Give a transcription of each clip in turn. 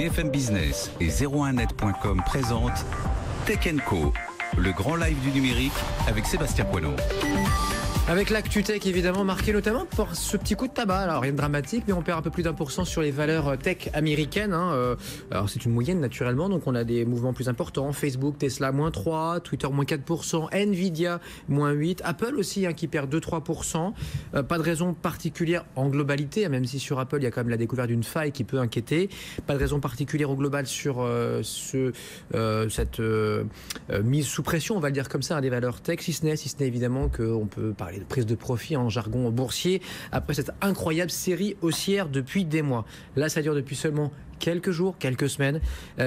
BFM Business et 01net.com présentent Tech & Co, le grand live du numérique avec Sébastien Poineau. Avec l'actu tech évidemment marqué notamment par ce petit coup de tabac, alors rien de dramatique mais on perd un peu plus d'1% sur les valeurs tech américaines, hein. Alors c'est une moyenne naturellement donc on a des mouvements plus importants, Facebook, Tesla -3%, Twitter -4%, Nvidia -8%, Apple aussi hein, qui perd 2-3%, pas de raison particulière en globalité, même si sur Apple il y a quand même la découverte d'une faille qui peut inquiéter, pas de raison particulière au global sur cette mise sous pression on va le dire comme ça hein, des valeurs tech, si ce n'est évidemment qu'on peut parler de prise de profit en jargon boursier après cette incroyable série haussière depuis des mois. Là, ça dure depuis seulement quelques jours, quelques semaines.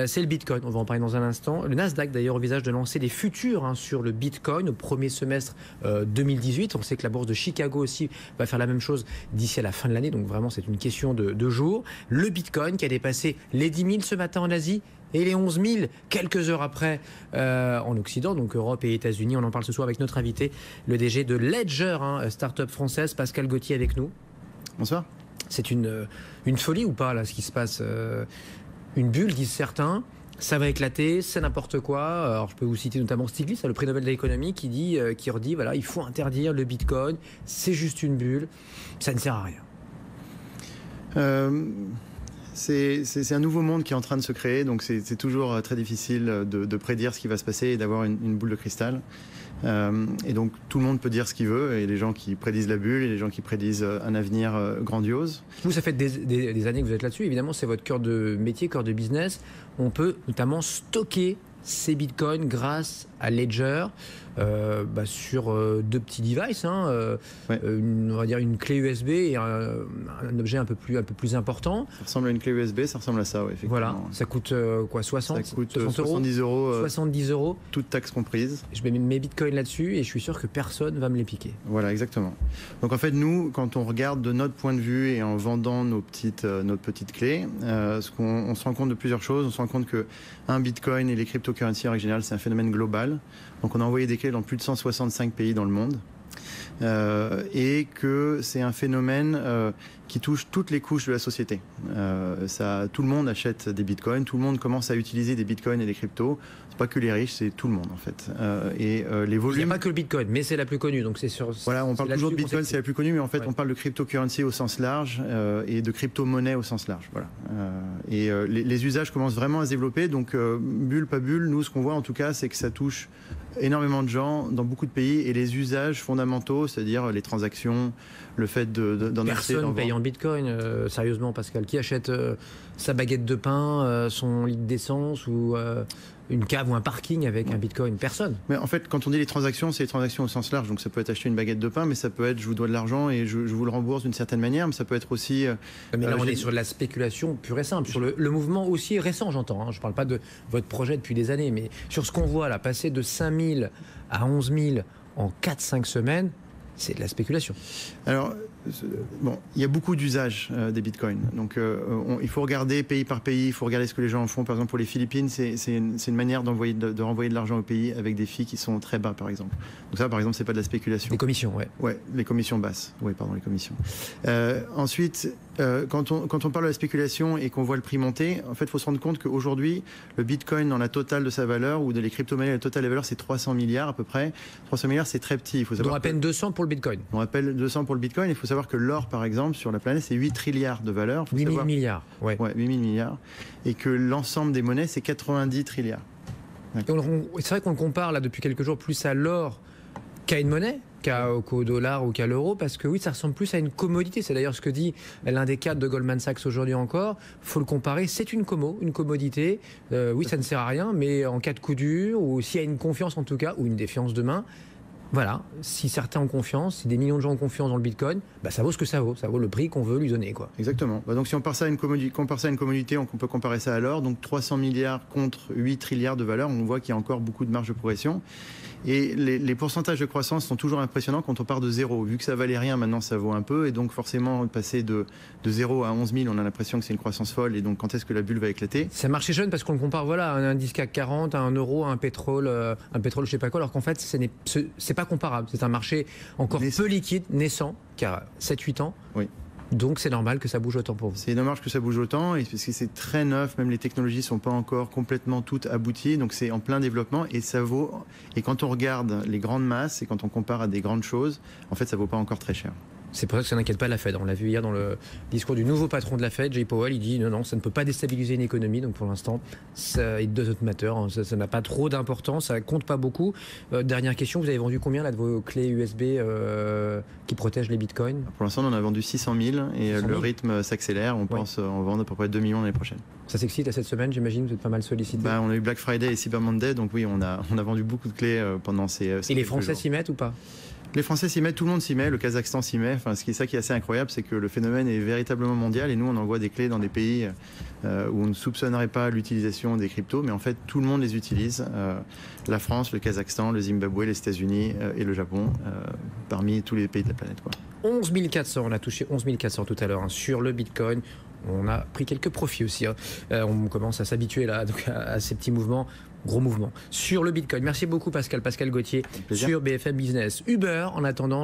C'est le Bitcoin, on va en parler dans un instant. Le Nasdaq d'ailleurs envisage de lancer des futurs hein, sur le Bitcoin au premier semestre 2018. On sait que la bourse de Chicago aussi va faire la même chose d'ici à la fin de l'année. Donc vraiment, c'est une question de jours. Le Bitcoin qui a dépassé les 10 000 ce matin en Asie, et les 11 000 quelques heures après en Occident, donc Europe et États-Unis. On en parle ce soir avec notre invité, le DG de Ledger, hein, start-up française, Pascal Gauthier avec nous. Bonsoir. C'est une folie ou pas là ce qui se passe, une bulle disent certains, ça va éclater, c'est n'importe quoi. Alors je peux vous citer notamment Stiglitz, le prix Nobel de l'économie qui redit voilà, il faut interdire le Bitcoin, c'est juste une bulle, ça ne sert à rien. C'est un nouveau monde qui est en train de se créer, donc c'est toujours très difficile de prédire ce qui va se passer et d'avoir une boule de cristal. Et donc tout le monde peut dire ce qu'il veut, et les gens qui prédisent la bulle, et les gens qui prédisent un avenir grandiose. Vous, ça fait des années que vous êtes là-dessus, évidemment c'est votre cœur de métier, cœur de business. On peut notamment stocker ces bitcoins grâce à Ledger sur deux petits devices, hein, ouais. On va dire une clé USB et un objet un peu plus important. Ça ressemble à une clé USB, ça ressemble à ça, oui, effectivement. Voilà, ça coûte quoi, 60, ça coûte 70 euros, 70 euros. Toutes taxes comprises. Je mets mes bitcoins là-dessus et je suis sûr que personne va me les piquer. Voilà, exactement. Donc en fait, nous, quand on regarde de notre point de vue et en vendant notre petite clé, on se rend compte de plusieurs choses. On se rend compte que un bitcoin et les cryptocurrencies en règle générale, c'est un phénomène global. Donc on a envoyé des clés dans plus de 165 pays dans le monde et que c'est un phénomène qui touche toutes les couches de la société. Tout le monde achète des bitcoins, tout le monde commence à utiliser des bitcoins et des cryptos. C'est pas que les riches, c'est tout le monde en fait. Les volumes... Il n'y a pas que le bitcoin, mais c'est la plus connue. Donc c'est sur... Voilà, on parle toujours de bitcoin, c'est la plus connue, mais en fait ouais. On parle de cryptocurrency au sens large et de crypto-monnaie au sens large. Voilà. Les usages commencent vraiment à se développer. Donc bulle, pas bulle, nous ce qu'on voit en tout cas, c'est que ça touche énormément de gens dans beaucoup de pays et les usages fondamentaux, c'est-à-dire les transactions, le fait d'en acheter... Personne paye en bitcoin, sérieusement Pascal, qui achète sa baguette de pain, son litre d'essence ou... une cave ou un parking avec un bitcoin, personne. Mais en fait, quand on dit les transactions, c'est les transactions au sens large. Donc ça peut être acheter une baguette de pain, mais ça peut être je vous dois de l'argent et je vous le rembourse d'une certaine manière. Mais ça peut être aussi... mais là, on est sur de la spéculation pure et simple. Sur le mouvement aussi récent, j'entends. Hein. Je ne parle pas de votre projet depuis des années, mais sur ce qu'on voit là, passer de 5 000 à 11 000 en 4-5 semaines, c'est de la spéculation. Alors... Bon, il y a beaucoup d'usages des bitcoins. Donc, il faut regarder pays par pays, il faut regarder ce que les gens en font. Par exemple, pour les Philippines, c'est une manière de renvoyer de l'argent au pays avec des fees qui sont très bas, par exemple. Donc ça, par exemple, c'est pas de la spéculation. Les commissions, ouais. Ouais, les commissions basses. Oui, pardon, les commissions. Ensuite, quand on parle de la spéculation et qu'on voit le prix monter, en fait, il faut se rendre compte qu'aujourd'hui, le bitcoin dans la totale de sa valeur ou les crypto-monnaies dans la totale de la valeur, c'est 300 milliards à peu près. 300 milliards, c'est très petit. Il faut savoir. On rappelle 200 pour le bitcoin. On rappelle 200 pour le bitcoin. Il faut savoir que l'or, par exemple, sur la planète, c'est 8 trilliards de valeur. 8 000 milliards. Ouais. Ouais, 8 000 milliards. Et que l'ensemble des monnaies, c'est 90 trilliards. C'est vrai qu'on le compare là depuis quelques jours plus à l'or qu'à une monnaie, qu'au dollar ou qu'à l'euro, parce que oui, ça ressemble plus à une commodité. C'est d'ailleurs ce que dit l'un des cadres de Goldman Sachs aujourd'hui encore. Il faut le comparer, c'est une commodité. Oui, ça ne sert à rien, mais en cas de coup dur, ou s'il y a une confiance en tout cas, ou une défiance demain, voilà, si certains ont confiance, si des millions de gens ont confiance dans le bitcoin, bah ça vaut ce que ça vaut le prix qu'on veut lui donner, quoi. Exactement. Bah donc si on compare ça à une commodité, on peut comparer ça à l'or, donc 300 milliards contre 8 trilliards de valeur, on voit qu'il y a encore beaucoup de marge de progression. Et les pourcentages de croissance sont toujours impressionnants quand on part de zéro. Vu que ça valait rien, maintenant ça vaut un peu, et donc forcément, passer de 0 à 11 000, on a l'impression que c'est une croissance folle, et donc quand est-ce que la bulle va éclater? Ça marche jeune parce qu'on le compare voilà, à un indice CAC 40, à un euro, à un pétrole je sais pas quoi, alors qu'en fait, ce n'est pas comparable. C'est un marché encore peu liquide, naissant, qui a 7-8 ans. Oui. Donc c'est normal que ça bouge autant pour vous. C'est normal que ça bouge autant, et parce que c'est très neuf, même les technologies ne sont pas encore complètement toutes abouties, donc c'est en plein développement et ça vaut. Et quand on regarde les grandes masses et quand on compare à des grandes choses, en fait ça ne vaut pas encore très cher. C'est pour ça que ça n'inquiète pas la Fed. On l'a vu hier dans le discours du nouveau patron de la Fed, Jay Powell, il dit non, non, ça ne peut pas déstabiliser une économie. Donc pour l'instant, ça est de notre matter, hein, ça n'a pas trop d'importance, ça ne compte pas beaucoup. Dernière question, vous avez vendu combien là, de vos clés USB qui protègent les bitcoins? Pour l'instant, on en a vendu 600 000, et 600 000. Le rythme s'accélère. On pense en vendre à peu près 2 millions l'année prochaine. Ça s'excite à cette semaine, j'imagine, vous êtes pas mal sollicité. Bah, on a eu Black Friday et Cyber Monday, donc oui, on a vendu beaucoup de clés pendant ces. Et les Français s'y mettent ou pas? Les Français s'y mettent, tout le monde s'y met, le Kazakhstan s'y met. Enfin, ça qui est assez incroyable, c'est que le phénomène est véritablement mondial, et nous, on envoie des clés dans des pays où on ne soupçonnerait pas l'utilisation des cryptos, mais en fait, tout le monde les utilise. La France, le Kazakhstan, le Zimbabwe, les États-Unis et le Japon, parmi tous les pays de la planète, quoi. 11 400, on a touché 11 400 tout à l'heure hein, sur le Bitcoin. On a pris quelques profits aussi. Hein. On commence à s'habituer là donc, à ces petits mouvements. Gros mouvement sur le Bitcoin. Merci beaucoup Pascal Gauthier sur BFM Business. Uber, en attendant...